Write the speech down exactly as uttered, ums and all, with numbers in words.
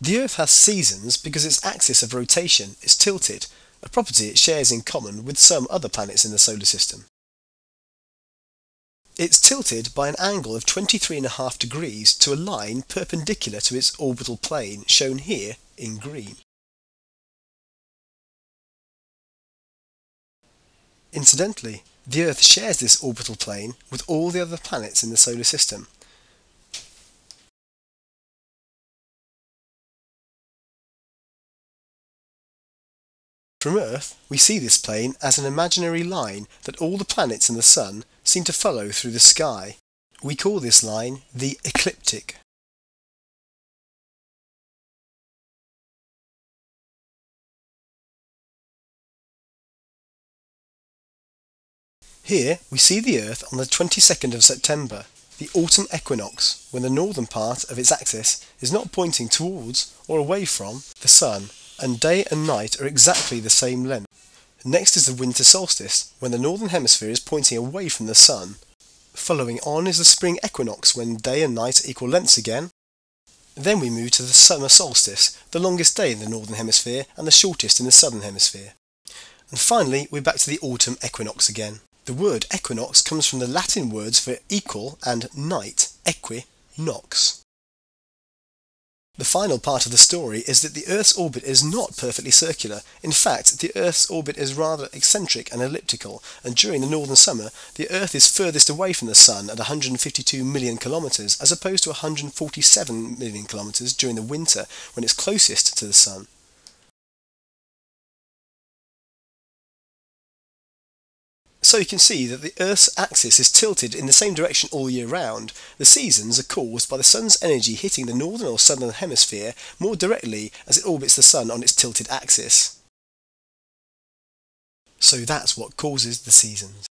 The Earth has seasons because its axis of rotation is tilted, a property it shares in common with some other planets in the solar system. It's tilted by an angle of twenty-three point five degrees to a line perpendicular to its orbital plane, shown here in green. Incidentally, the Earth shares this orbital plane with all the other planets in the solar system. From Earth, we see this plane as an imaginary line that all the planets and the Sun seem to follow through the sky. We call this line the ecliptic. Here we see the Earth on the twenty-second of September, the autumn equinox, when the northern part of its axis is not pointing towards or away from the Sun, and day and night are exactly the same length. Next is the winter solstice, when the northern hemisphere is pointing away from the Sun. Following on is the spring equinox, when day and night are equal lengths again. Then we move to the summer solstice, the longest day in the northern hemisphere and the shortest in the southern hemisphere. And finally we're back to the autumn equinox again. The word equinox comes from the Latin words for equal and night, equi, nox. The final part of the story is that the Earth's orbit is not perfectly circular. In fact, the Earth's orbit is rather eccentric and elliptical, and during the northern summer, the Earth is furthest away from the Sun at one hundred fifty-two million kilometres, as opposed to one hundred forty-seven million kilometres during the winter, when it's closest to the Sun. So you can see that the Earth's axis is tilted in the same direction all year round. The seasons are caused by the Sun's energy hitting the northern or southern hemisphere more directly as it orbits the Sun on its tilted axis. So that's what causes the seasons.